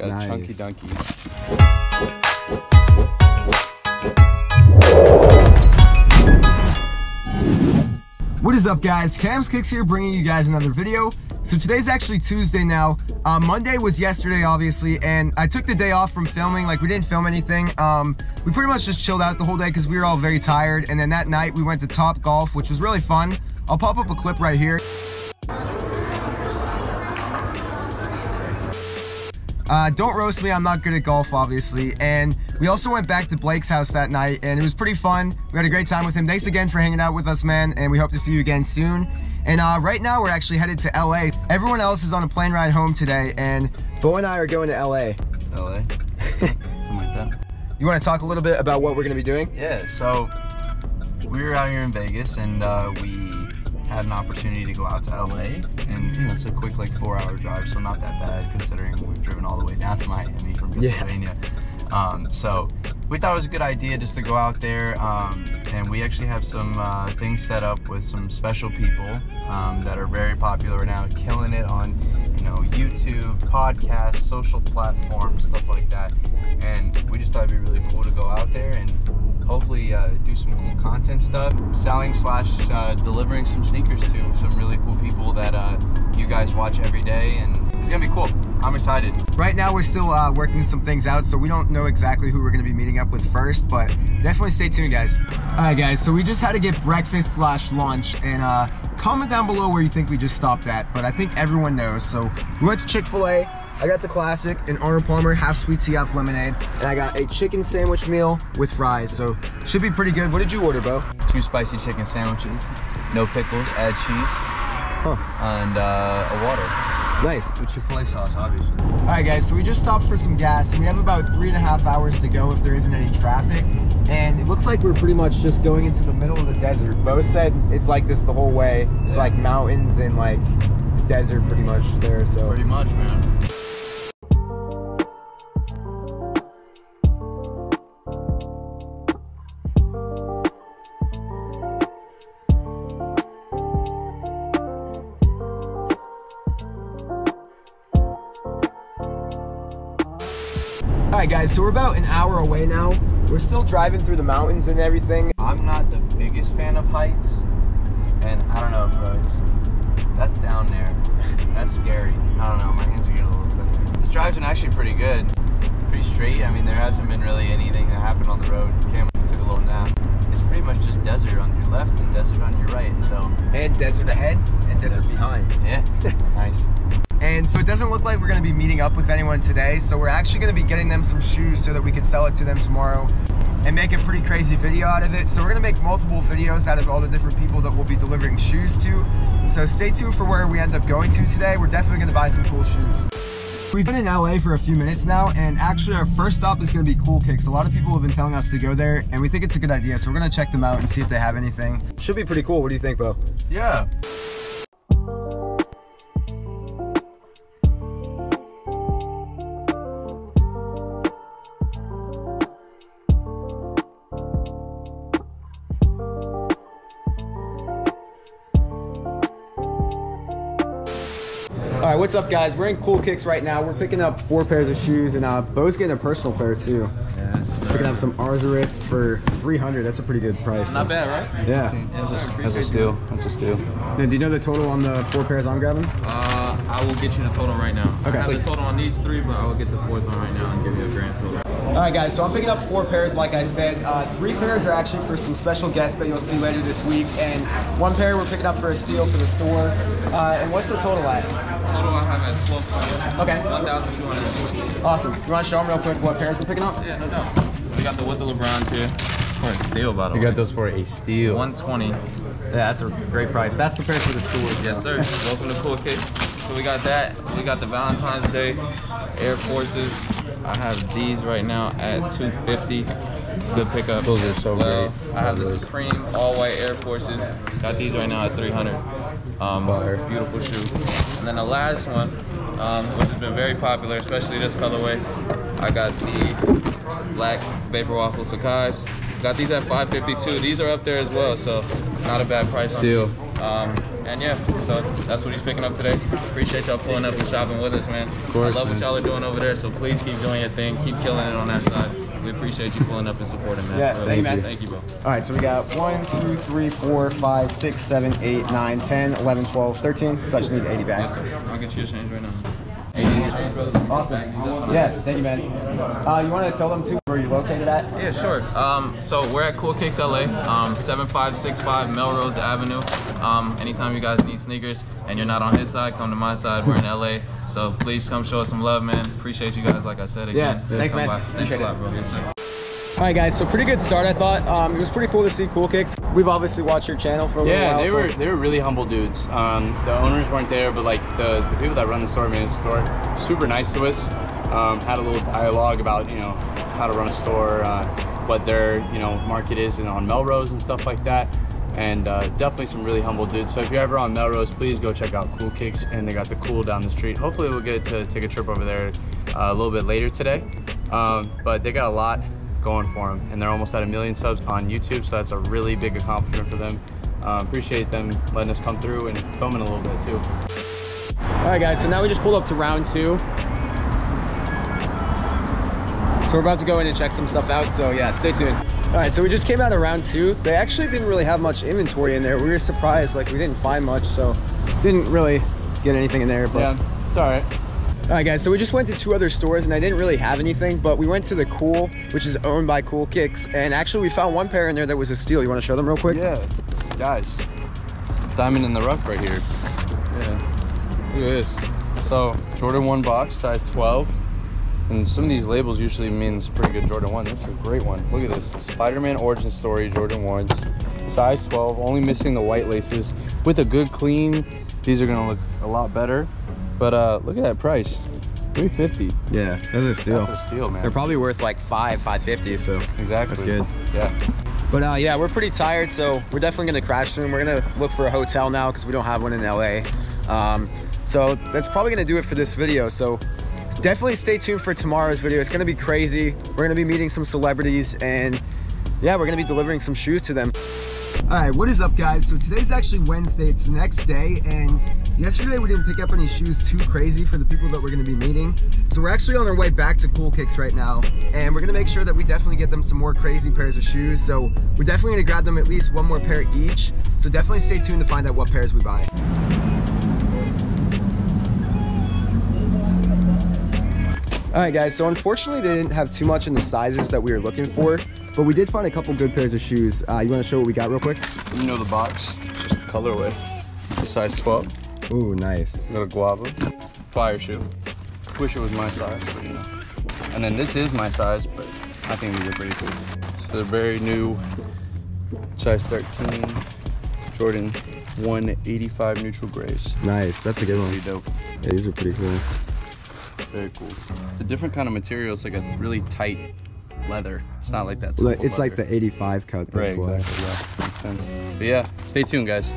Got nice. A chunky donkey. What is up, guys? Cam's Kicks here, bringing you guys another video. So today's actually Tuesday now. Monday was yesterday, obviously, and I took the day off from filming. Like, we didn't film anything. We pretty much just chilled out the whole day because we were all very tired. And then that night we went to Top Golf, which was really fun. I'll pop up a clip right here. Don't roast me, I'm not good at golf, obviously. And we also went back to Blake's house that night, and it was pretty fun. We had a great time with him. Thanks again for hanging out with us, man, and we hope to see you again soon. And right now, we're actually headed to LA. Everyone else is on a plane ride home today, and Bo and I are going to LA. LA? Something like that. You want to talk a little bit about what we're going to be doing? Yeah, so we were out here in Vegas, and we had an opportunity to go out to LA, and you know, it's a quick like 4-hour drive, so not that bad considering we've driven all the way down to Miami from Pennsylvania. Yeah. So we thought it was a good idea just to go out there, and we actually have some things set up with some special people that are very popular right now, killing it on, you know, YouTube, podcasts, social platforms, stuff like that. And we just thought it'd be really cool to go out there and hopefully do some cool content stuff, selling slash delivering some sneakers to some really cool people that you guys watch every day, and it's gonna be cool. I'm excited. Right now we're still working some things out, so we don't know exactly who we're gonna be meeting up with first, but definitely stay tuned, guys. Alright guys, so we just had to get breakfast slash lunch, and comment down below where you think we just stopped at, but I think everyone knows. So we went to Chick-fil-A. I got the classic, an Arnold Palmer half sweet tea, half lemonade, and I got a chicken sandwich meal with fries, so should be pretty good. What did you order, Bo? 2 spicy chicken sandwiches, no pickles, add cheese, and a water. Nice. With Chick-fil-A sauce, obviously. All right, guys, so we just stopped for some gas, and we have about 3.5 hours to go if there isn't any traffic, and it looks like we're pretty much just going into the middle of the desert. Bo said it's like this the whole way. It's like mountains and like desert pretty much there, so. Pretty much, man. Alright guys, so we're about an hour away now. We're still driving through the mountains and everything. I'm not the biggest fan of heights, and I don't know, bro, that's down there. That's scary. I don't know, my hands are getting a little tight. This drive's been actually pretty good. Pretty straight. I mean, there hasn't been really anything that happened on the road. Cam took a little nap. It's pretty much just desert on your left and desert on your right, so. And desert ahead and desert behind. Yeah, nice. And so it doesn't look like we're going to be meeting up with anyone today, so we're actually going to be getting them some shoes so that we can sell it to them tomorrow and make a pretty crazy video out of it. So we're going to make multiple videos out of all the different people that we'll be delivering shoes to. So stay tuned for where we end up going to today. We're definitely going to buy some cool shoes. We've been in LA for a few minutes now, and actually our first stop is going to be Cool Kicks. A lot of people have been telling us to go there, and we think it's a good idea, so we're going to check them out and see if they have anything. Should be pretty cool. What do you think, Bo? Yeah. Alright, what's up guys? We're in Cool Kicks right now. We're picking up 4 pairs of shoes, and Bo's getting a personal pair too. Yes, sir. Picking up some Arzuritz for $300. That's a pretty good price. Not bad, right? Yeah. That's a steal. That's a steal. Now, do you know the total on the 4 pairs I'm grabbing? I will get you the total right now. Okay. I have the total on these 3, but I will get the 4th one right now and give you a grand total. Alright guys, so I'm picking up 4 pairs like I said. 3 pairs are actually for some special guests that you'll see later this week, and 1 pair we're picking up for a steal for the store. And what's the total at? Total I have at 1200. Okay. 1200. Awesome. You want to show them real quick what pairs we're picking up? Yeah, no doubt. So we got the with the LeBrons here for a steal, by the way. You got those for a steal. 120. Yeah, that's a great price. That's the pair for the store. Yes, sir. Welcome to Cool Kicks. So we got that, we got the Valentine's Day Air Forces. I have these right now at 250. Good pickup. Those are so great. I have the Supreme all-white Air Forces. Got these right now at 300. Beautiful shoe. And then the last one, which has been very popular, especially this colorway, I got the black Vapor Waffle Sakais. Got these at 552. These are up there as well, so not a bad price on these. And yeah, so that's what he's picking up today. Appreciate y'all pulling up and shopping with us, man. Of course, I love what y'all are doing over there, so please keep doing your thing. Keep killing it on that side. We appreciate you pulling up and supporting, man. Yeah, thank you, man. Thank you, bro. All right, so we got 1, 2, 3, 4, 5, 6, 7, 8, 9, 10, 11, 12, 13. So I just need 80 back. Yes, sir. I'll get you a change right now. 80 change, brother. Awesome. Yeah, thank you, man. You want to tell them, too, where you're located at? Yeah, sure. So we're at Cool Kicks LA, 7565 Melrose Avenue. Anytime you guys need sneakers and you're not on his side, come to my side. We're in LA. So please come show us some love, man. Appreciate you guys, like I said again. Yeah, thanks, man. Thanks a lot, bro. Yes, sir. All right, guys, so pretty good start, I thought. It was pretty cool to see Cool Kicks. We've obviously watched your channel for a little while. Yeah, they were really humble dudes. The owners weren't there, but like the people that run the store, manage the store, super nice to us. Had a little dialogue about, you know, how to run a store, what their, you know, market is and on Melrose and stuff like that. And definitely some really humble dudes. So if you're ever on Melrose, please go check out Cool Kicks, and they got the Cool down the street. Hopefully we'll get to take a trip over there a little bit later today. But they got a lot going for them, and they're almost at 1 million subs on YouTube, so that's a really big accomplishment for them. Appreciate them letting us come through and filming a little bit too. All right, guys, so now we just pulled up to round 2, so we're about to go in and check some stuff out, so yeah, stay tuned. All right, so we just came out of round 2. They actually didn't really have much inventory in there. We were surprised, like we didn't find much, so didn't really get anything in there, but yeah, it's all right. All right, guys, so we just went to 2 other stores and I didn't really have anything, but we went to the Cool, which is owned by Cool Kicks, and actually we found one pair in there that was a steal. You want to show them real quick? Yeah, guys, diamond in the rough right here. Yeah, look at this. So Jordan 1 box, size 12, and some of these labels usually mean it's a pretty good Jordan 1. This is a great one. Look at this, Spider-Man origin story Jordan 1s, size 12, only missing the white laces. With a good clean, these are gonna look a lot better. But look at that price, $350. Yeah, that's a steal. That's a steal, man. They're probably worth like $550. So exactly, that's good. Yeah. But yeah, we're pretty tired, so we're definitely gonna crash soon. We're gonna look for a hotel now because we don't have one in LA. So that's probably gonna do it for this video. So definitely stay tuned for tomorrow's video. It's gonna be crazy. We're gonna be meeting some celebrities, and yeah, we're gonna be delivering some shoes to them. All right, what is up, guys? So today's actually Wednesday. It's the next day, and yesterday we didn't pick up any shoes too crazy for the people that we're gonna be meeting. So we're actually on our way back to Cool Kicks right now, and we're gonna make sure that we definitely get them some more crazy pairs of shoes. So we're definitely gonna grab them at least one more pair each. So definitely stay tuned to find out what pairs we buy. All right, guys, so unfortunately they didn't have too much in the sizes that we were looking for, but we did find a couple good pairs of shoes. You wanna show what we got real quick? You know the box, it's just the colorway. It's a size 12. Ooh, nice. Little guava. Fire shoe. Wish it was my size, but you know. And then this is my size, but I think these are pretty cool. It's the very new size 13 Jordan 185 neutral grays. Nice, that's a good one. Pretty dope. Yeah, these are pretty cool. Very cool. It's a different kind of material. It's like a really tight leather. It's not like that. It's leather. Like the 85 cut. That's right, exactly. Why. Yeah, makes sense. But yeah, stay tuned, guys.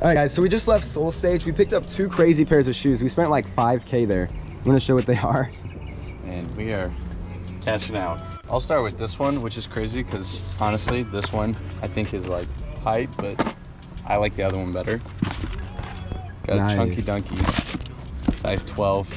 All right, guys, so we just left Soul Stage. We picked up 2 crazy pairs of shoes. We spent like $5K there. I'm gonna show what they are. And we are cashing out. I'll start with this one, which is crazy because honestly, this one I think is like hype, but I like the other one better. Got nice. A Chunky Dunky, size 12.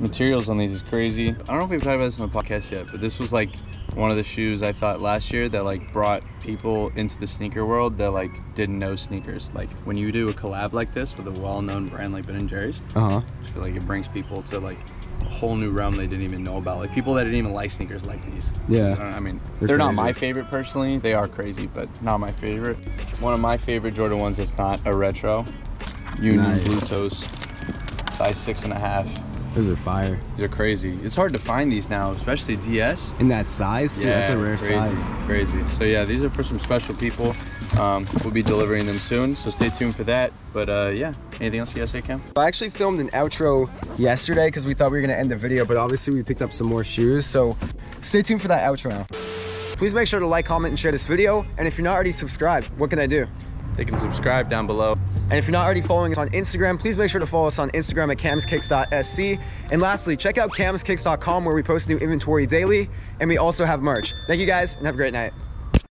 Materials on these is crazy. I don't know if we've talked about this in the podcast yet, but this was like one of the shoes I thought last year that like brought people into the sneaker world that like didn't know sneakers. Like when you do a collab like this with a well-known brand like Ben & Jerry's, I feel like it brings people to like a whole new realm they didn't even know about. Like people that didn't even like sneakers like these. Yeah. I mean, they're not my favorite personally. They are crazy, but not my favorite. One of my favorite Jordan 1s that's not a retro, Union Blue Toes, size 6.5. Those are fire. They're crazy. It's hard to find these now, especially DS. In that size, too. Yeah, that's a rare size. Crazy. So yeah, these are for some special people. We'll be delivering them soon, so stay tuned for that. But yeah, anything else you guys say, Cam? I actually filmed an outro yesterday because we thought we were gonna end the video, but obviously we picked up some more shoes. So stay tuned for that outro now. Please make sure to like, comment, and share this video. And if you're not already subscribed, what can I do? They can subscribe down below. And if you're not already following us on Instagram, please make sure to follow us on Instagram at camskicks.sc. And lastly, check out camskicks.com where we post new inventory daily. And we also have merch. Thank you guys and have a great night.